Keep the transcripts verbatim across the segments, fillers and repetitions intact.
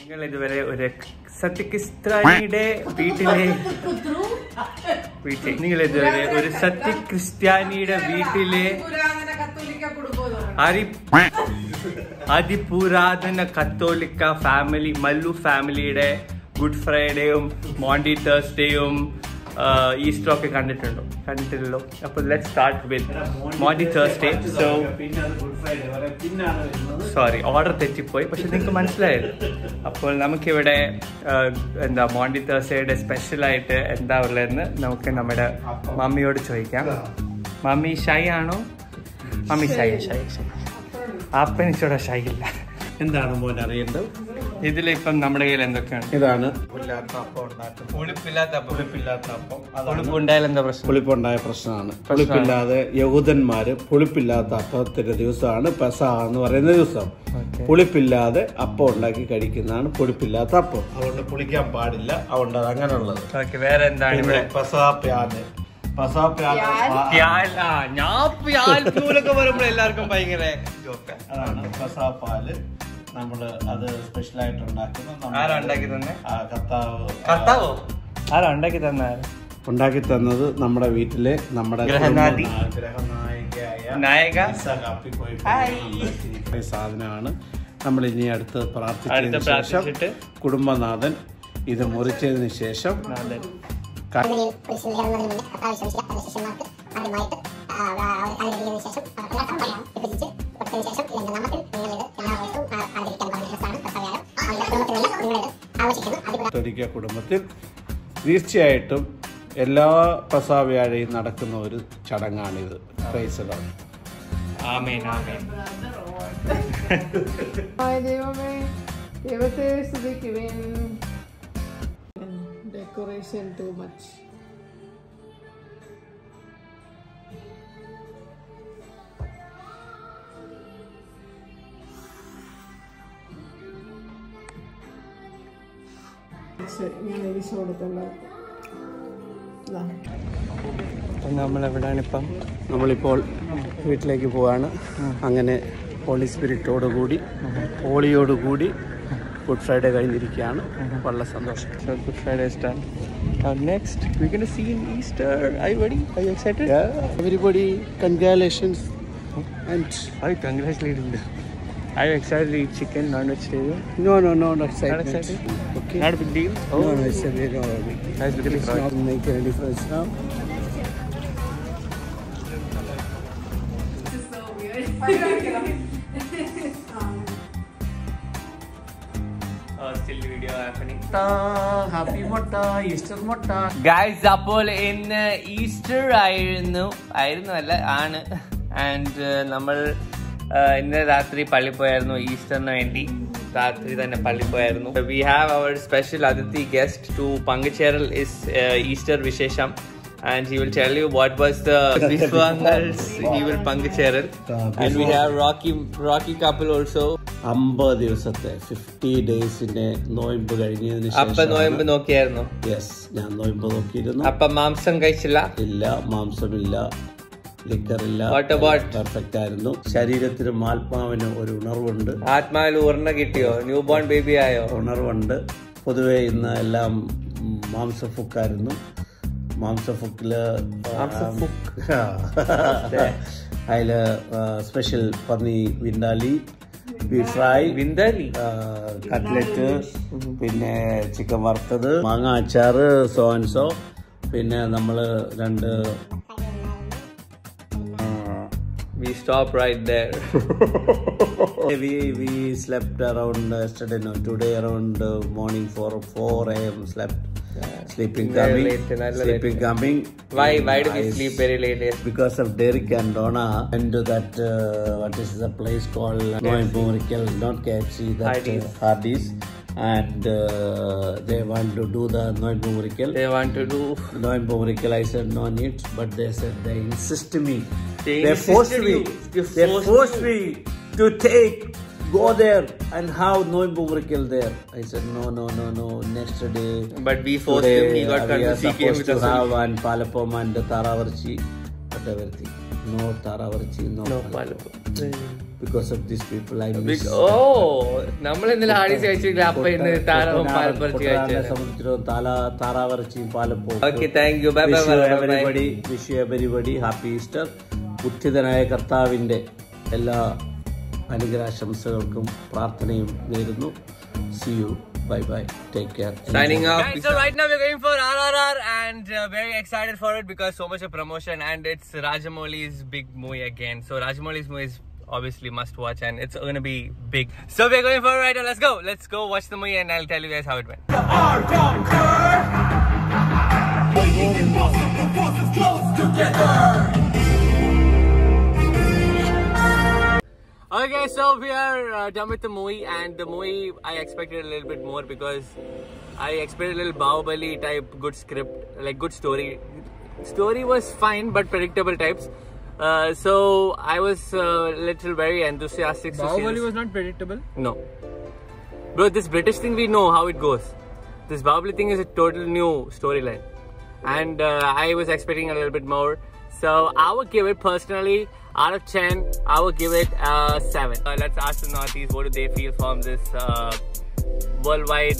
നിങ്ങൾ ഇതുവരെ ഒരു സത്യക്രിസ്ത്യാനിയുടെ വീട്ടിലെ വീട്ടിൽ നിങ്ങൾ ഇതുവരെ ഒരു സത്യക്രിസ്ത്യാനിയുടെ വീട്ടിലെ അരി അതിപുരാതന കത്തോലിക്ക ഫാമിലി മല്ലു ഫാമിലിയുടെ ഗുഡ് ഫ്രൈഡേയും മോണ്ടി തേഴ്സ്ഡേയും ഈസ്റ്റർ ഒക്കെ കണ്ടിട്ടുണ്ടോ? കണ്ടിട്ടില്ലല്ലോ. അപ്പോൾ let start with Monday Thursday. So sorry, order തെറ്റിപ്പോയി, പക്ഷെ നിങ്ങൾക്ക് മനസ്സിലായല്ലോ. അപ്പോൾ നമുക്കിവിടെ എന്താ മോണ്ടി തേഴ്സ്ഡേയുടെ സ്പെഷ്യലായിട്ട് എന്താ ഉള്ളതെന്ന് നമുക്ക് നമ്മുടെ മമ്മിയോട് ചോദിക്കാം. മമ്മി ഷൈ ആണോ? മമ്മി ഷൈ ഷൈ ഷൈ ആപ്പനിച്ചോടെ ഷൈ ഇല്ല. എന്താണ് മോൻ അറിയേണ്ടത്? ഇതിലിപ്പം നമ്മുടെ കയ്യിൽ എന്തൊക്കെയാണ്? ഇതാണ് പുളിപ്പുണ്ടായ പ്രശ്നമാണ്. പുളിപ്പില്ലാതെ യഹൂദന്മാര് പുളിപ്പില്ലാത്ത അപ്പത്തിന്റെ ദിവസമാണ് പെസഹ എന്ന് പറയുന്ന ദിവസം. പുളിപ്പില്ലാതെ അപ്പം ഉണ്ടാക്കി കഴിക്കുന്നതാണ് പുളിപ്പില്ലാത്ത അപ്പം. അതുകൊണ്ട് പുളിക്കാൻ പാടില്ല. അതുകൊണ്ട് അത് അങ്ങനെയുള്ളത്. വേറെ എന്താണ് ഇവിടെ? പെസഹ പ്യാന്. പെസഹ പ്യാൻ ഞാൻ വരുമ്പോൾ എല്ലാവർക്കും ഭയങ്കര ജോക്ക്. അതാണ് പെസഹ പാല്. നമ്മള് അത് സ്പെഷ്യലായിട്ട് ഉണ്ടാക്കി തന്നത് നമ്മുടെ വീട്ടിലെ നമ്മുടെ സാധനമാണ്. നമ്മൾ ഇനി അടുത്ത് പ്രാർത്ഥിച്ചതിന് ശേഷം കുടുംബനാഥൻ ഇത് മുറിച്ചതിന് ശേഷം കത്തോലിക്ക കുടുംബത്തിൽ തീർച്ചയായിട്ടും എല്ലാ പെസഹ വ്യാഴയും നടക്കുന്ന ഒരു ചടങ്ങാണിത്. Praise the Lord. ആമേൻ ആമേൻ. ദൈവമേ, ദൈവത്തെ സ്തുതിക്കുവേൻ. Decoration too much. നമ്മളെവിടാണിപ്പം? നമ്മളിപ്പോൾ വീട്ടിലേക്ക് പോവാണ്. അങ്ങനെ ഹോളി സ്പിരിറ്റോടുകൂടി ഹോളിയോടുകൂടി ഗുഡ് ഫ്രൈഡേ കഴിഞ്ഞിരിക്കുകയാണ്. വളരെ സന്തോഷം. Good Friday stand. Next we going to see in Easter. Are you ready? Are you excited? Everybody congratulations and I congratulate you. Are you excited to eat chicken, non-vegetarian? No, no, no, not excited. Not excited? Okay. Not a big deal? Oh. No, no, it's a big deal. Nice, because it's not make any difference now. This is so weird. uh, still video happening. Happy Motta, Easter Motta. Guys, Apple in uh, Easter, I know. I know, I know. And uh, number... ഇന്നലെ രാത്രി പള്ളി പോയായിരുന്നു. ഈസ്റ്ററിന് വേണ്ടി രാത്രി തന്നെ പള്ളി പോയായിരുന്നു. We have our special അതിഥി ഗസ്റ്റ് ടു പങ്കുചേരൽ ഇസ് ഈസ്റ്റർ വിശേഷം. And he will tell you what was the വിശ്വാസങ്ങൾസ് ഹി വിൽ പങ്കുചേരൽ. And we have Rocky Rocky couple also. അമ്പത് ദിവസത്തെ ഫിഫ്റ്റി ഡേയ്സിന്റെ നോയമ്പ് കഴിഞ്ഞതിന് ശേഷം. അപ്പൊ നോയമ്പ് നോക്കിയായിരുന്നു? യെസ്, ഞാൻ നോയമ്പ് നോക്കിയിരുന്നു. അപ്പൊ മാംസം കഴിച്ചില്ല? ഇല്ല, മാംസമില്ല, ായിരുന്നു. ശരീരത്തിനും ആത്മാവിനും ഒരു ഉണർവുണ്ട്. ആത്മാവിൽ ഉണർന്ന കിട്ടിയോ? ന്യൂ ബോൺ ബേബി ആയോ? ഉണർവുണ്ട്. പൊതുവെ ഇന്ന് എല്ലാം മാംസഫുക്കായിരുന്നു. മാംസഫുക്കില് അതില് സ്പെഷ്യൽ പന്നി vindaloo, beef fry, vindaloo cutlet, പിന്നെ ചിക്കൻ വറുത്തത്, മാങ്ങ അച്ചാറ്, സോൻസോ, പിന്നെ നമ്മള് രണ്ട് we stop right there. we we slept around yesterday, no today around uh, morning four four a m slept. Yeah. Sleeping coming sleeping coming why why do we sleep very late? Yes. Because of Derek and Donna and that uh, what is the place called uh, no Morical, not K F C, that Hardee's. Uh, Hardee's. And uh, they want to do the Noimbo miracle. They want to do Noimbo miracle. I said no need, but they said they insist me. They, they forced me. They, they forced, forced me to take go there and have Noimbo miracle there. I said no, no, no, no. Next day. But we forced today, him. He got uh, we are supposed to have and Palapom and Taravarchi. Chakravarti, no Taravarchi, no, no Palapur. Because of these people, I miss. Oh, Nammal endala hadis kaichilla appa inna Taravam Palapurchi kaichilla. Samudra Tala Taravarchi Palapur. Okay, thank you. Bye bye. Wish you everybody, wish you everybody happy Easter. Utthidanaya Kartavinte ella അനുഗ്രഹാശംസകൾക്കും പ്രാർത്ഥനയും നേരുന്നു. See you. Bye bye. Take care. Signing off. Guys, so right now we're going for R R R and uh, very excited for it because so much of promotion and it's Rajamouli's big movie again. So Rajamouli's movie is obviously must watch and it's going to be big. So we're going for it right now. Let's go. Let's go watch the movie and I'll tell you guys how it went. Okay, so we are uh, done with the movie, and the movie I expected a little bit more because I expected a little Baahubali type good script, like good story. Story was fine but predictable types. Uh, so I was uh, little very enthusiastic. Baahubali was not predictable? No. Bro, this British thing, we know how it goes. This Baahubali thing is a total new storyline. And uh, I was expecting a little bit more. So I would give it personally, out of ten, I would give it uh, seven. Uh, let's ask the Northeast, what do they feel from this uh, worldwide,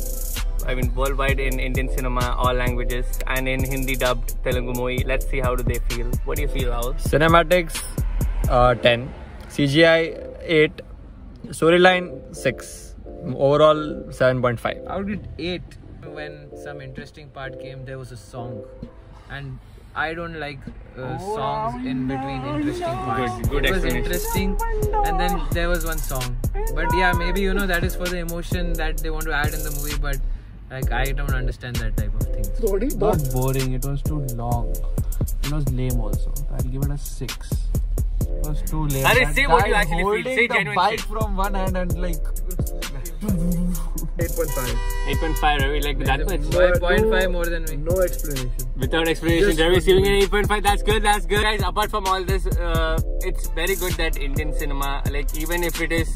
I mean worldwide in Indian cinema, all languages, and in Hindi dubbed Telugu movie. Let's see how do they feel. What do you feel, Rahul? Cinematics, uh, ten. C G I, eight. Storyline, six. Overall, seven point five. Out of eight. When some interesting part came, there was a song. And I don't like uh, songs in between interesting parts. Good, good it was interesting, and then there was one song. But yeah, maybe you know that is for the emotion that they want to add in the movie. But like I don't understand that type of thing. Sorry, it was boring. It was too long. It was lame also. I'll give it a six. It was too lame. I didn't say what you actually feel. Say genuine. Holding the bike from one hand and like. eight point five. eight point five, Ravi, like that much? eight point five more than me. No explanation. Without explanation, Ravi's giving an eight point five. That's good, that's good. Guys, apart from all this, uh, it's very good that Indian cinema, like even if it is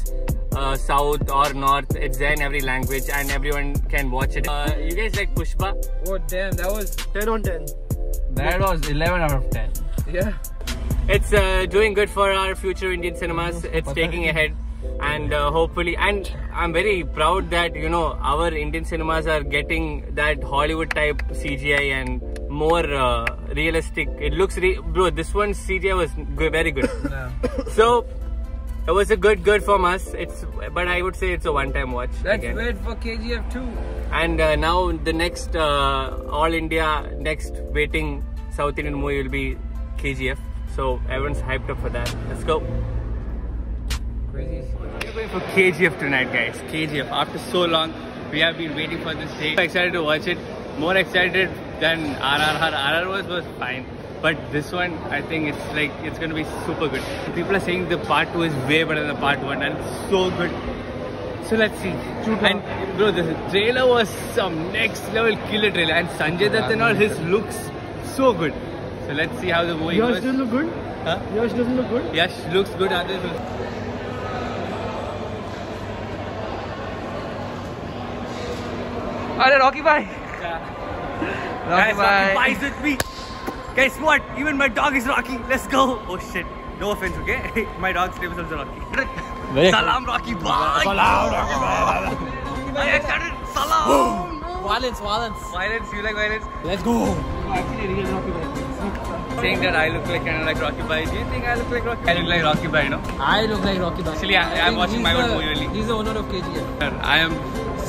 uh, south or north, it's there in every language and everyone can watch it. Uh, you guys like Pushpa? Oh damn, that was ten on ten. That was eleven out of ten. Yeah. It's uh, doing good for our future Indian cinemas. It's taking ahead. And uh, hopefully, and I'm very proud that you know our Indian cinemas are getting that Hollywood type C G I and more uh, realistic. It looks re bro. This one's C G I was good, very good. Yeah. So it was a good good from us. It's but I would say it's a one-time watch. That's again. Wait for K G F two. And uh, now the next uh, all India next waiting South Indian movie will be K G F. So everyone's hyped up for that. Let's go. We're going for K G F tonight, guys. K G F. After so long, we have been waiting for this day. I'm excited to watch it. More excited than R R R. R R R was, was fine. But this one, I think it's like, it's going to be super good. People are saying the part two is way better than the part one. And it's so good. So let's see. And bro, the trailer was some next level killer trailer. And Sanjay Dutt and all his looks so good. So let's see how the movie goes. Yash doesn't look good? Huh? Yash doesn't look good? Yash looks good. Others look good. Alright, Rocky Bhai! Yeah. Rocky Guys, Bhai. Rocky Bhai is with me! Guys, what? Even my dog is Rocky! Let's go! Oh shit! No offense, okay? My dog's name is also Rocky. Salam Rocky Bhai! Salam Rocky Bhai! I excited! Salam! Violence, violence! Violence, you like violence? Let's go! Actually, real Rocky Bhai. Saying that I look like kind of like Rocky Bhai. Do you think I look like Rocky Bhai? I look like Rocky Bhai, no? I look like Rocky Bhai. Actually, I, I I'm watching my own movie only. He's the owner of K G F. I am...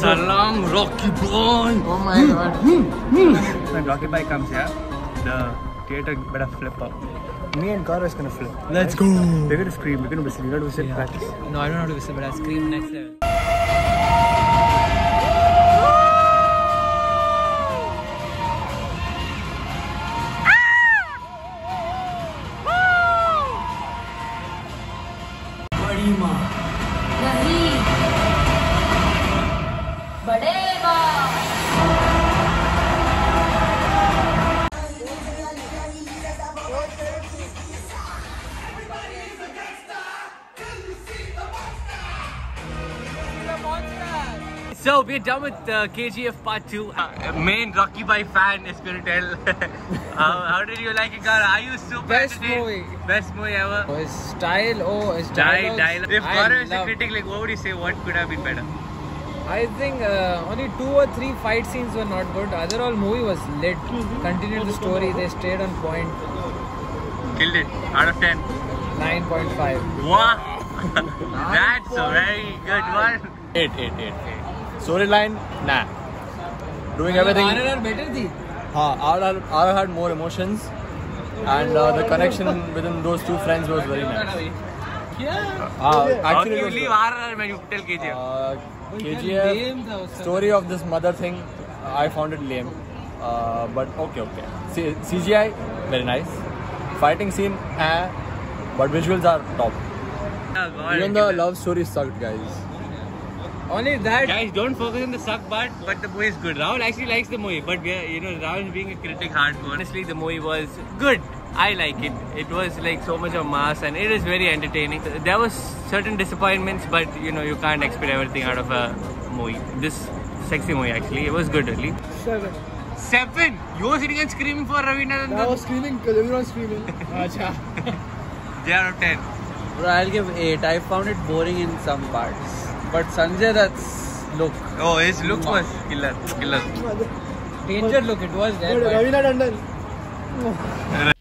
Salam Rocky Bhai! Oh my mm, god! Mm, mm. When Rocky Bhai comes here, the theatre better flip up. Me and Kara is gonna flip. Let's go! They're gonna scream, we're gonna whistle, you gotta whistle yeah. Practice. No, I don't know how to whistle, but I'll scream next level. So we're done with uh, K G F Part two. Uh, main Rocky Bhai fan is going to tell. uh, how did you like it, Gara? Are you super Best today? movie. Best movie ever. Oh, his style, oh, his dialogues. Dialogue. If Gara is a critic, like, what would you say? What could have been better? I think uh, only two or three fight scenes were not good. Other all movie was lit. Mm-hmm. Continued the story. They stayed on point. Killed it. Out of ten. nine point five. Wow. That's a very good one. Eight, eight, eight, eight. Storyline, nah. Doing everything. R R R better thi. Ha, R R R had more emotions, and uh, the connection within those two friends was very nice. Yeah. Uh, How can you leave R R R when you tell K G F? Uh, K G F, story of this mother thing, uh, I found it lame. Uh, but okay, okay. C CGI, very nice. Fighting scene, eh, but visuals are top. Oh, even the love story sucked, guys. Only that. Guys, don't focus on the suck part, but the movie is good. Rahul actually likes the movie, but we are, you know, Rahul being a critic hardcore. Honestly, the movie was good. I like it. It was like so much of mass, and it is very entertaining. There was certain disappointments, but you know, you can't expect everything out of a movie. This sexy movie actually, it was good really. Seven. Seven? You were sitting and screaming for Ravinandan. I was screaming because everyone was screaming. Yeah, out of ten. Bro, I'll give eight. I found it boring in some parts. But Sanjay Dutt's look. Oh, his look oh. was killer. Killer. Danger look, it was there. Ravinandan.